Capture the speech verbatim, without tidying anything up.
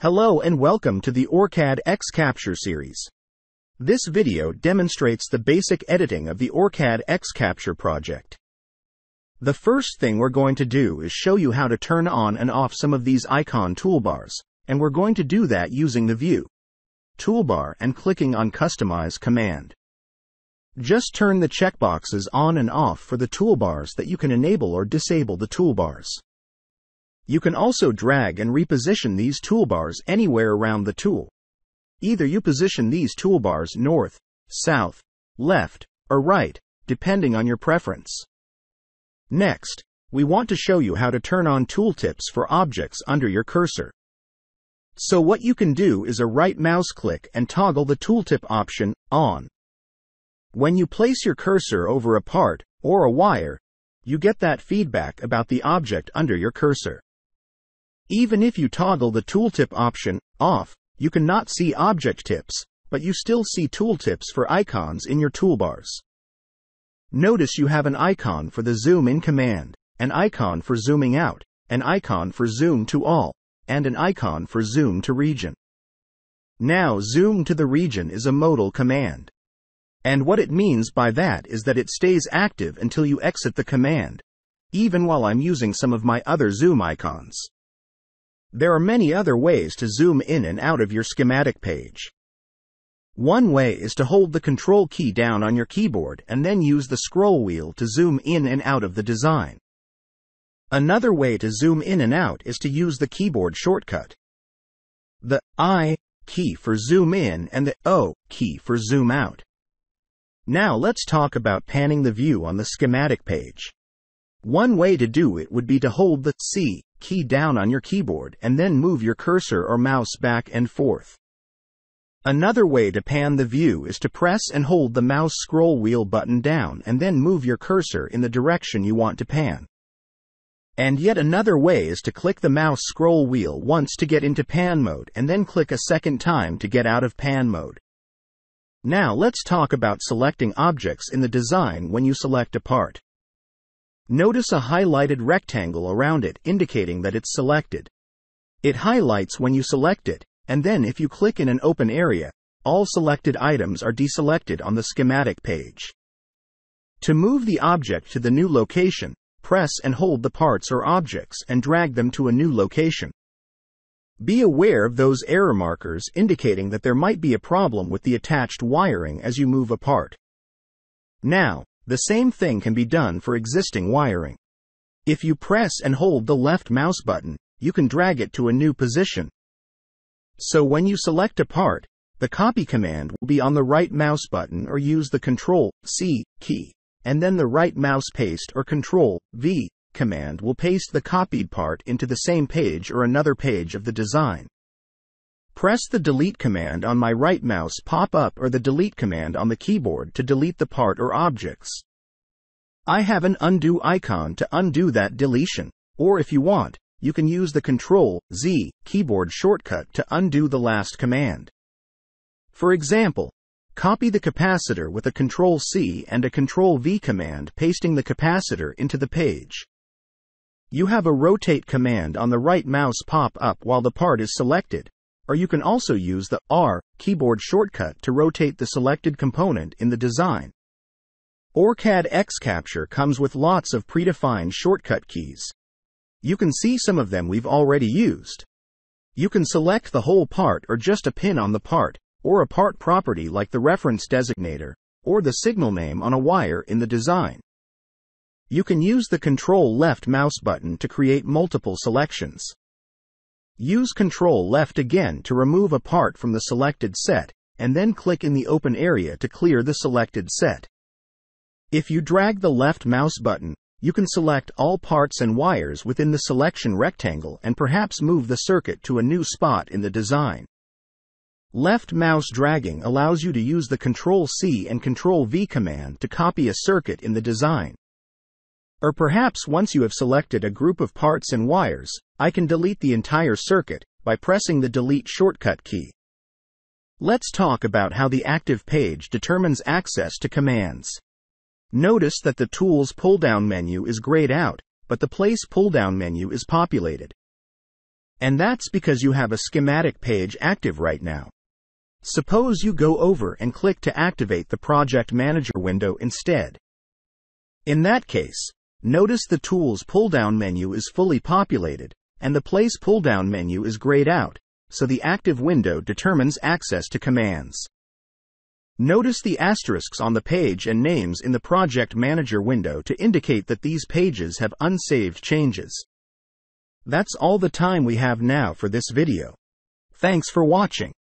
Hello and welcome to the OrCAD X Capture series. This video demonstrates the basic editing of the OrCAD X Capture project. The first thing we're going to do is show you how to turn on and off some of these icon toolbars, and we're going to do that using the View toolbar and clicking on Customize command. Just turn the checkboxes on and off for the toolbars that you can enable or disable the toolbars. You can also drag and reposition these toolbars anywhere around the tool. Either you position these toolbars north, south, left, or right, depending on your preference. Next, we want to show you how to turn on tooltips for objects under your cursor. So what you can do is a right mouse click and toggle the tooltip option on. When you place your cursor over a part or a wire, you get that feedback about the object under your cursor. Even if you toggle the tooltip option off, you cannot see object tips, but you still see tooltips for icons in your toolbars. Notice you have an icon for the zoom in command, an icon for zooming out, an icon for zoom to all, and an icon for zoom to region. Now, zoom to the region is a modal command. And what it means by that is that it stays active until you exit the command, even while I'm using some of my other zoom icons. There are many other ways to zoom in and out of your schematic page. One way is to hold the control key down on your keyboard and then use the scroll wheel to zoom in and out of the design. Another way to zoom in and out is to use the keyboard shortcut. The I key for zoom in and the O key for zoom out. Now let's talk about panning the view on the schematic page. One way to do it would be to hold the C key down on your keyboard and then move your cursor or mouse back and forth. Another way to pan the view is to press and hold the mouse scroll wheel button down and then move your cursor in the direction you want to pan. And yet another way is to click the mouse scroll wheel once to get into pan mode and then click a second time to get out of pan mode. Now let's talk about selecting objects in the design when you select a part. Notice a highlighted rectangle around it indicating that it's selected. It highlights when you select it, and then if you click in an open area, all selected items are deselected on the schematic page. To move the object to the new location, press and hold the parts or objects and drag them to a new location. Be aware of those error markers indicating that there might be a problem with the attached wiring as you move a part. Now, the same thing can be done for existing wiring. If you press and hold the left mouse button, you can drag it to a new position. So when you select a part, the copy command will be on the right mouse button or use the Control C key, and then the right mouse paste or Control V command will paste the copied part into the same page or another page of the design. Press the delete command on my right mouse pop-up or the delete command on the keyboard to delete the part or objects. I have an undo icon to undo that deletion, or if you want, you can use the Control Z keyboard shortcut to undo the last command. For example, copy the capacitor with a Control C and a Control V command pasting the capacitor into the page. You have a rotate command on the right mouse pop-up while the part is selected, or you can also use the R keyboard shortcut to rotate the selected component in the design. OrCAD X Capture comes with lots of predefined shortcut keys. You can see some of them we've already used. You can select the whole part or just a pin on the part, or a part property like the reference designator, or the signal name on a wire in the design. You can use the Control left mouse button to create multiple selections. Use Control left again to remove a part from the selected set, and then click in the open area to clear the selected set. If you drag the left mouse button, you can select all parts and wires within the selection rectangle and perhaps move the circuit to a new spot in the design. Left mouse dragging allows you to use the Control C and Control V command to copy a circuit in the design. Or perhaps once you have selected a group of parts and wires, I can delete the entire circuit by pressing the delete shortcut key. Let's talk about how the active page determines access to commands. Notice that the Tools pull-down menu is grayed out, but the Place pull-down menu is populated. And that's because you have a schematic page active right now. Suppose you go over and click to activate the Project Manager window instead. In that case, notice the Tools pull-down menu is fully populated, and the Place pull-down menu is grayed out, so the active window determines access to commands. Notice the asterisks on the page and names in the Project Manager window to indicate that these pages have unsaved changes. That's all the time we have now for this video. Thanks for watching.